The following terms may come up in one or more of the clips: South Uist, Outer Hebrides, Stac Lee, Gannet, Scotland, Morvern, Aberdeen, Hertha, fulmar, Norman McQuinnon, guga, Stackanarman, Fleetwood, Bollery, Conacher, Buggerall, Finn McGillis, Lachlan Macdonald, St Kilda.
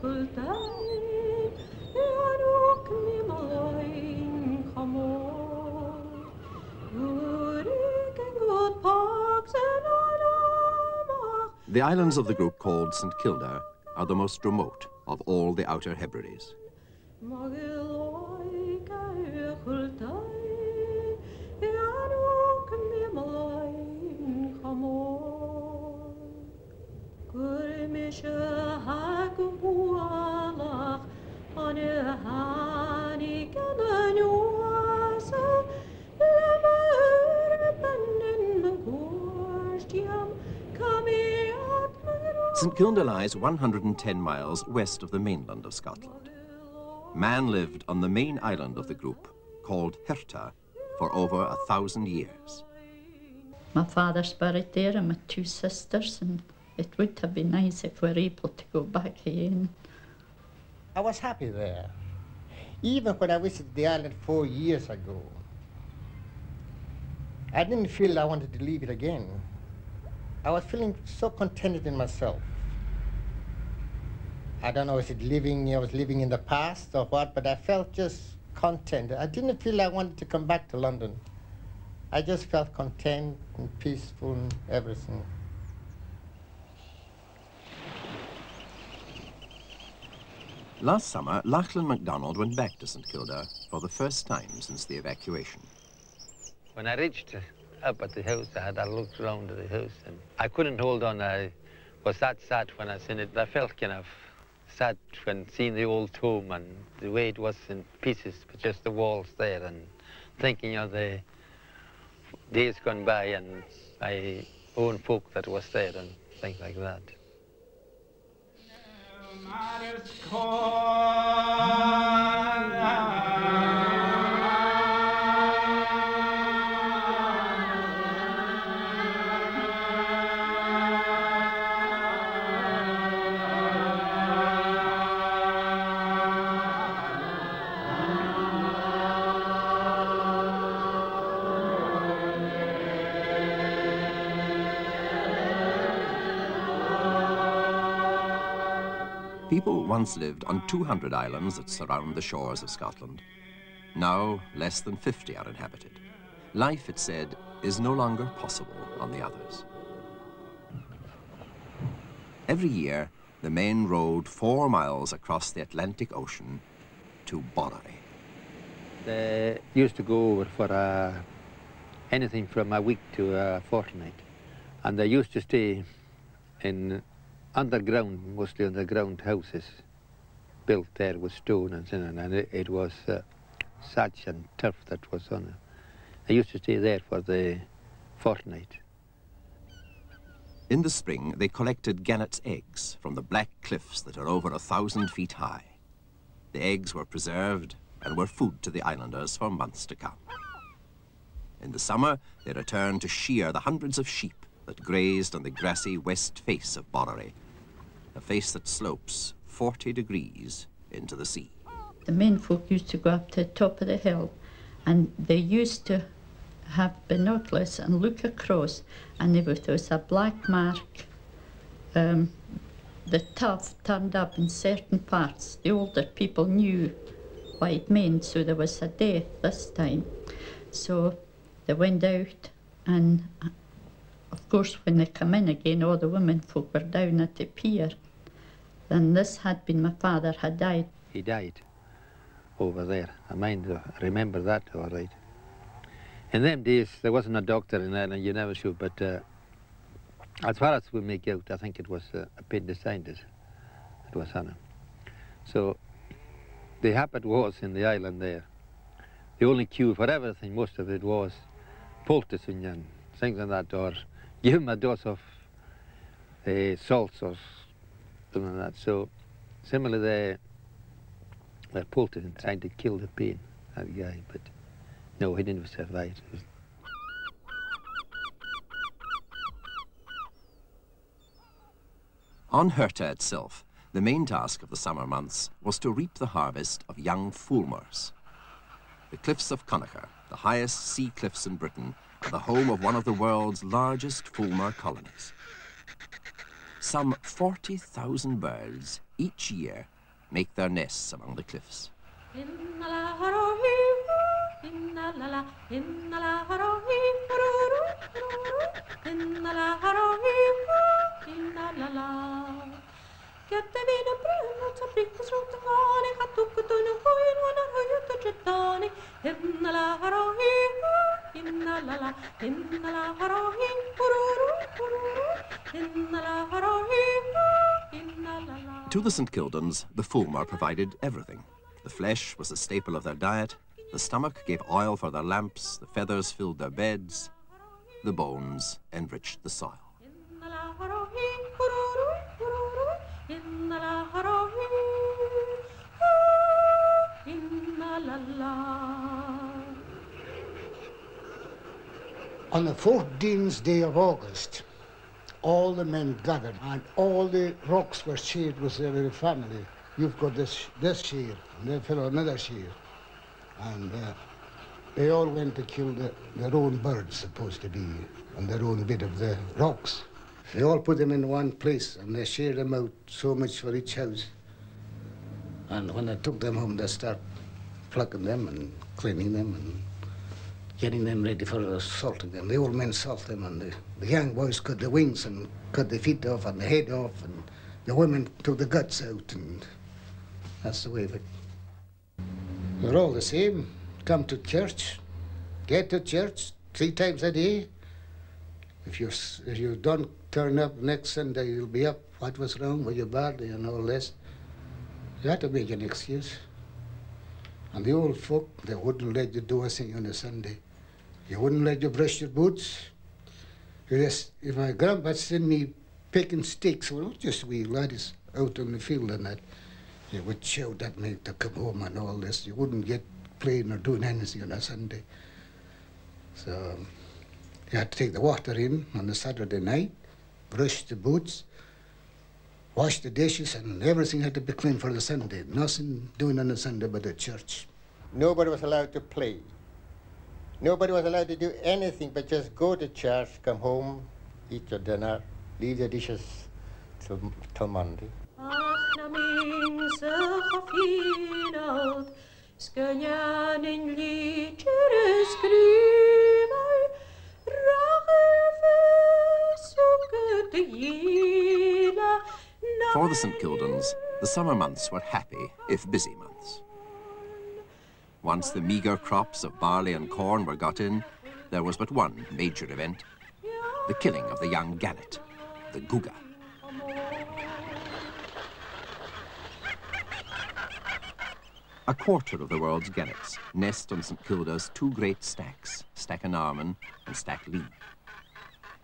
The islands of the group called St Kilda are the most remote of all the Outer Hebrides. St Kilda lies 110 miles west of the mainland of Scotland. Man lived on the main island of the group, called Hertha, for over 1,000 years. My father's buried there and my two sisters, and it would have been nice if we were able to go back again. I was happy there. Even when I visited the island 4 years ago, I didn't feel I wanted to leave it again. I was feeling so contented in myself. I don't know, I was living in the past or what, but I felt just content. I didn't feel I wanted to come back to London. I just felt content and peaceful and everything. Last summer, Lachlan Macdonald went back to St Kilda for the first time since the evacuation. When I reached up at the house, I looked round at the house and I couldn't hold on. I was that sad when I seen it. I felt kind of sad when seeing the old tomb and the way it was in pieces, but just the walls there, and thinking of the days gone by and my own folk that was there and things like that. People once lived on 200 islands that surround the shores of Scotland. Now, less than 50 are inhabited. Life, it said, is no longer possible on the others. Every year, the men rowed 4 miles across the Atlantic Ocean to Bollery. They used to go over for anything from a week to a fortnight, and they used to stay in underground, mostly underground houses built there with stone and so on, and it was thatch and turf that was on it. I used to stay there for the fortnight. In the spring, they collected gannet's eggs from the black cliffs that are over 1,000 feet high. The eggs were preserved and were food to the islanders for months to come. In the summer, they returned to shear the hundreds of sheep that grazed on the grassy west face of Bollery, a face that slopes 40 degrees into the sea. The men folk used to go up to the top of the hill, and they used to have binoculars and look across, and there was a black mark. The tuff turned up in certain parts. The older people knew what it meant, so there was a death this time. So they went out, and of course, when they come in again, all the women folk were down at the pier. Then this had been, my father had died. He died over there. I remember that all right. In them days, there wasn't a doctor in Ireland, you never sure, but as far as we make out, I think it was appendicitis. It was on him. So the habit was in the island there. The only cure for everything, most of it, was poulticing and things like that, or give him a dose of salts or something like that. So similarly, they pulled it and tried to kill the pain, that guy, but no, he didn't survive. On Hertha itself, the main task of the summer months was to reap the harvest of young fulmars. The cliffs of Conacher, the highest sea cliffs in Britain, the home of one of the world's largest fulmar colonies. some 40,000 birds each year make their nests among the cliffs. To the St Kildans, the Fulmar provided everything. The flesh was the staple of their diet, the stomach gave oil for their lamps, the feathers filled their beds, the bones enriched the soil. On the 14th day of August, all the men gathered and all the rocks were shared with every family. You've got this shear, and they fell another shear. And they all went to kill their own birds, supposed to be, on their own bit of the rocks. They all put them in one place and they shared them out, so much for each house. And when I took them home, they start plucking them and cleaning them and getting them ready for salting them. The old men salt them, and the young boys cut the wings and cut the feet off and the head off, and the women took the guts out, and that's the way of it. They're all the same. Come to church, get to church 3 times a day. If you don't turn up next Sunday, you'll be up. What was wrong with your body and all this? You had to make an excuse. And the old folk, they wouldn't let you do a thing on a Sunday. You wouldn't let you brush your boots. You just, if my grandpa sent me picking sticks, well, just we laddies out on the field and that, you would shout at me to come home and all this. You wouldn't get playing or doing anything on a Sunday. So you had to take the water in on a Saturday night, brush the boots, wash the dishes, and everything had to be clean for the Sunday. Nothing doing on the Sunday but the church. Nobody was allowed to play. Nobody was allowed to do anything but just go to church, come home, eat your dinner, leave the dishes till Monday. For the St Kildans, the summer months were happy, if busy months. Once the meagre crops of barley and corn were got in, there was but one major event, the killing of the young gannet, the guga. A quarter of the world's gannets nest on St Kilda's 2 great stacks, Stackanarman and Stac Lee.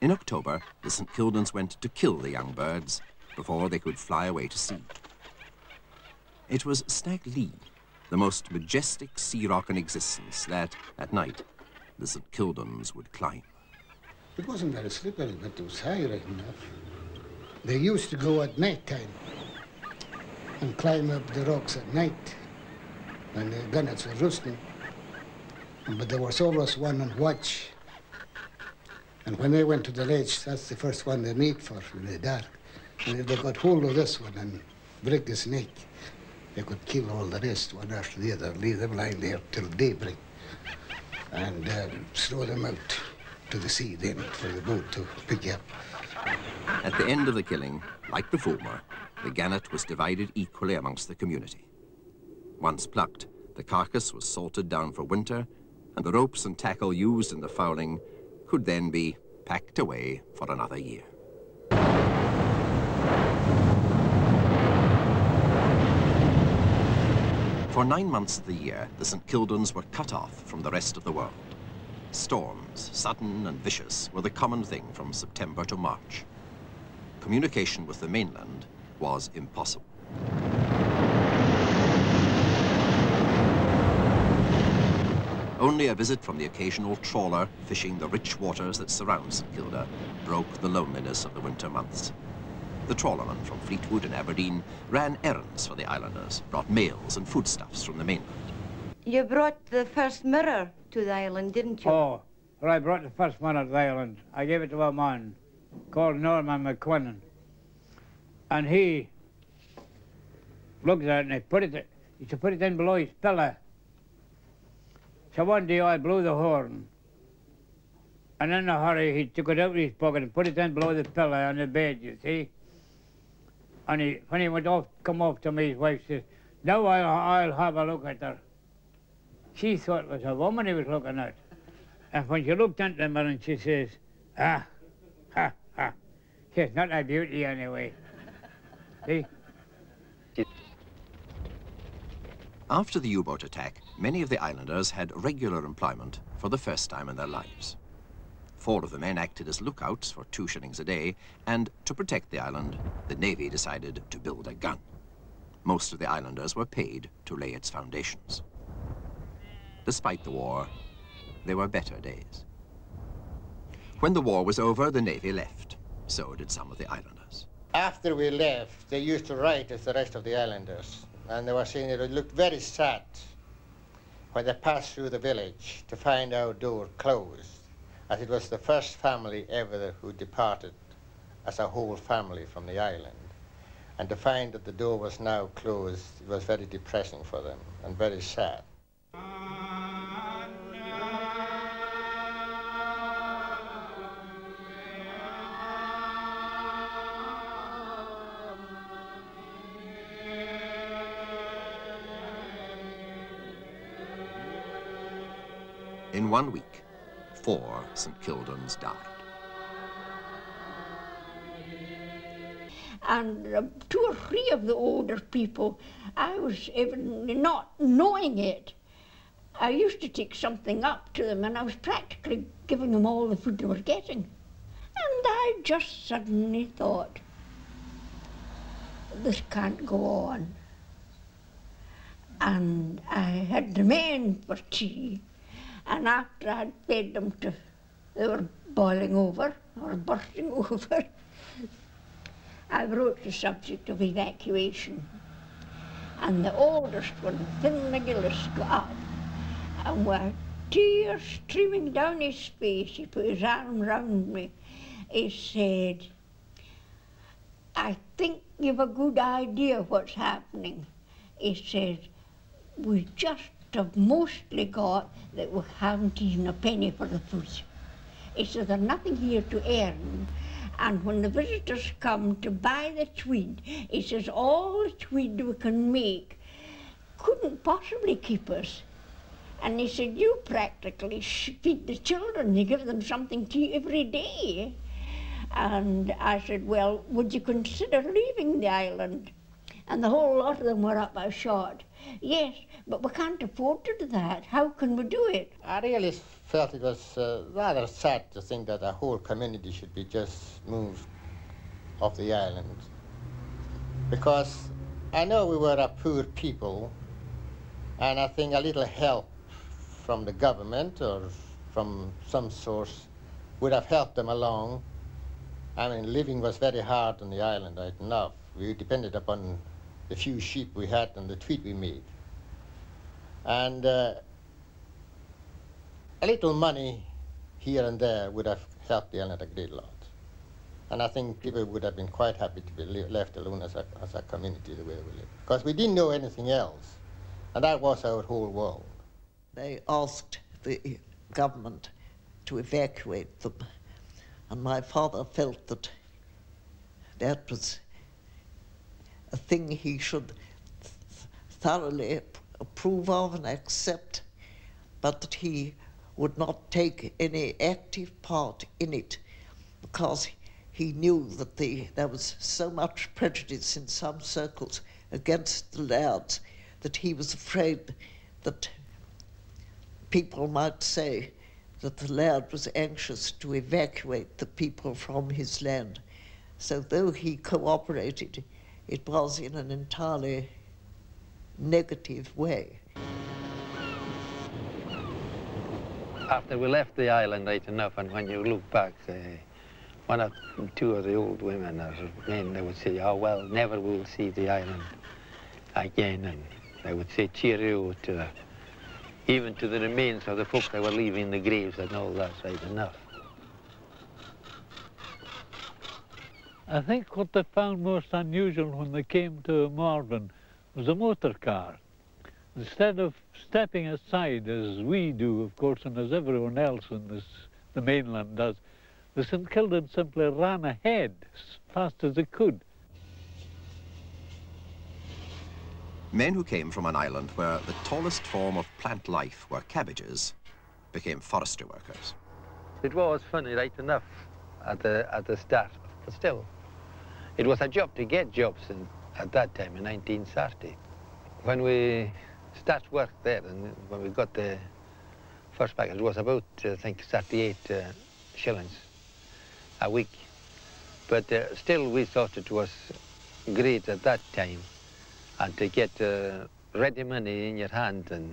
In October, the St Kildans went to kill the young birds before they could fly away to sea. It was Stac Lee, the most majestic sea rock in existence, that, at night, the St Kildans would climb. It wasn't very slippery, but it was high right enough. They used to go at night time and climb up the rocks at night when the gunnets were roosting. But there was always one on watch. And when they went to the ledge, that's the first one they meet for in the dark. And if they got hold of this one and break his neck, they could kill all the rest, one after the other, leave them lying there till daybreak, and throw them out to the sea then for the boat to pick up. At the end of the killing, like the former, the gannet was divided equally amongst the community. Once plucked, the carcass was salted down for winter, and the ropes and tackle used in the fouling could then be packed away for another year. For 9 months of the year, the St Kildans were cut off from the rest of the world. Storms, sudden and vicious, were the common thing from September to March. Communication with the mainland was impossible. Only a visit from the occasional trawler fishing the rich waters that surround St Kilda broke the loneliness of the winter months. The trawlermen from Fleetwood and Aberdeen ran errands for the islanders, brought mails and foodstuffs from the mainland. You brought the first mirror to the island, didn't you? Oh, well, I brought the first one to the island. I gave it to a man called Norman McQuinnon. and he looked at it and he should put it in below his pillow. So one day I blew the horn, and in a hurry he took it out of his pocket and put it in below the pillow on the bed, you see. And he, when he went off, come off to me, his wife says, now I'll have a look at her. She thought it was a woman he was looking at. And when she looked into the mirror and she says, ah, ha, ha, she's not a beauty anyway. See? After the U-boat attack, many of the islanders had regular employment for the first time in their lives. 4 of the men acted as lookouts for 2 shillings a day, and to protect the island, the Navy decided to build a gun. Most of the islanders were paid to lay its foundations. Despite the war, there were better days. When the war was over, the Navy left. So did some of the islanders. After we left, they used to write as the rest of the islanders, and they were saying it looked very sad when they passed through the village to find our door closed, as it was the first family ever who departed as a whole family from the island. And to find that the door was now closed, it was very depressing for them and very sad. In 1 week, 4 St Kildans died. And 2 or 3 of the older people, I was even not knowing it. I used to take something up to them, and I was practically giving them all the food they were getting. And I just suddenly thought, this can't go on. And I had remained for tea, and after I had paid them to, they were boiling over or bursting over. I wrote the subject of evacuation, and the oldest one, Finn McGillis, got up, and with tears streaming down his face, he put his arm round me. He said, I think you've a good idea what's happening. He said, we just have mostly got that we haven't even a penny for the food. He said, there's nothing here to earn. And when the visitors come to buy the tweed, he says, all the tweed we can make couldn't possibly keep us. And he said, you practically feed the children, you give them something to eat every day. And I said, well, would you consider leaving the island? And the whole lot of them were up by short. Yes, but we can't afford to do that. How can we do it? I really felt it was rather sad to think that a whole community should be just moved off the island. Because I know we were a poor people, and I think a little help from the government or from some source would have helped them along. I mean, living was very hard on the island right now. We depended upon the few sheep we had and the tweed we made. And a little money here and there would have helped the island a great lot. And I think people would have been quite happy to be left alone as a community the way we lived. Because we didn't know anything else. And that was our whole world. They asked the government to evacuate them. And my father felt that that was a thing he should thoroughly approve of and accept, but that he would not take any active part in it because he knew that there was so much prejudice in some circles against the lairds that he was afraid that people might say that the laird was anxious to evacuate the people from his land. So though he cooperated, it was in an entirely negative way. After we left the island, right enough, and when you look back, one or two of the old women or men, they would say, oh, well, never we'll see the island again. And they would say cheerio to, even to the remains of the folk that were leaving the graves and all that, right enough. I think what they found most unusual when they came to Morvern was a motor car. Instead of stepping aside, as we do, of course, and as everyone else in this, the mainland does, the St Kildan simply ran ahead as fast as they could. Men who came from an island where the tallest form of plant life were cabbages became forestry workers. It was funny right enough at the start, but still, it was a job to get jobs in, at that time in 1930. When we started work there and when we got the first package, it was about, I think, 38 shillings a week. But still we thought it was great at that time. And to get ready money in your hand, and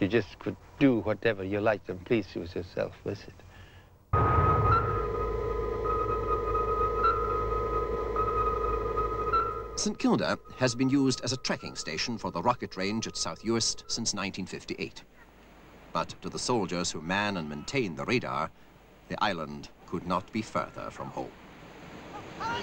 you just could do whatever you liked and please yourself with it. St Kilda has been used as a trekking station for the rocket range at South Uist since 1958. But to the soldiers who man and maintain the radar, the island could not be further from home.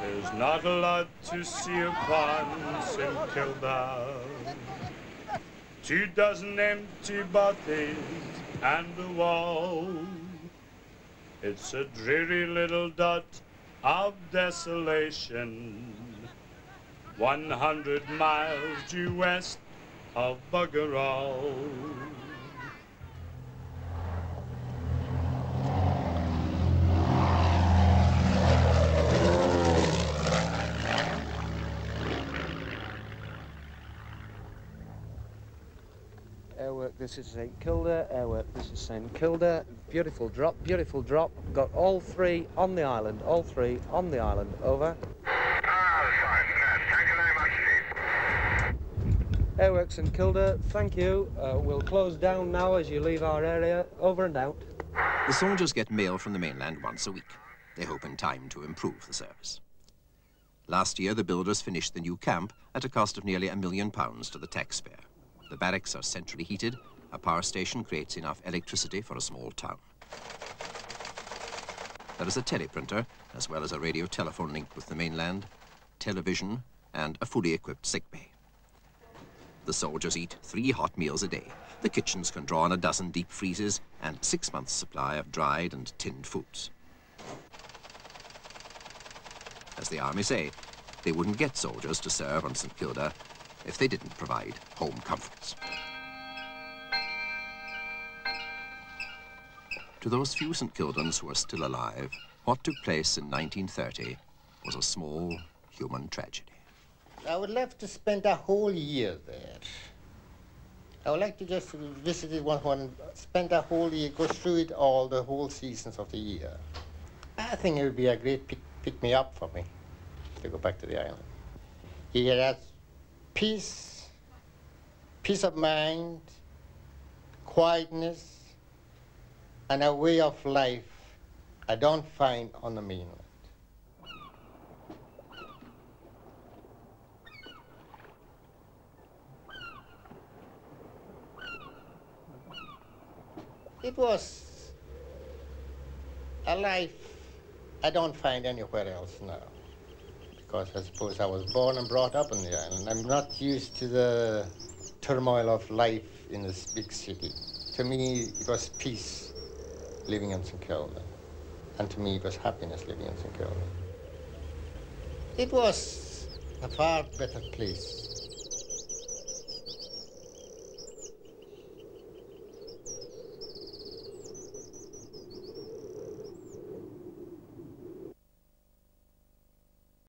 There's not a lot to see upon St Kilda. 24 empty bottles and a wall. It's a dreary little dot of desolation, 100 miles due west of Buggerall. This is St Kilda, Airwork, this is St Kilda, beautiful drop, got all three on the island, over. Airwork St Kilda, thank you, we'll close down now as you leave our area, over and out. The soldiers get mail from the mainland once a week. They hope in time to improve the service. Last year the builders finished the new camp at a cost of nearly £1 million to the taxpayer. The barracks are centrally heated, a power station creates enough electricity for a small town. There is a teleprinter, as well as a radio telephone link with the mainland, television, and a fully equipped sickbay. The soldiers eat 3 hot meals a day. The kitchens can draw on a 12 deep freezes and 6 months' supply of dried and tinned foods. As the army say, they wouldn't get soldiers to serve on St Kilda if they didn't provide home comforts. To those few St Kildans who are still alive, what took place in 1930 was a small human tragedy. I would love to spend a whole year there. I would like to just visit it one, spend a whole year, go through it all, the whole seasons of the year. I think it would be a great pick-me-up for me to go back to the island. Here that's peace, peace of mind, quietness, and a way of life I don't find on the mainland. It was a life I don't find anywhere else now. Because I suppose I was born and brought up on the island. I'm not used to the turmoil of life in this big city. To me, it was peace living in St Kilda. And to me, it was happiness living in St Kilda. It was a far better place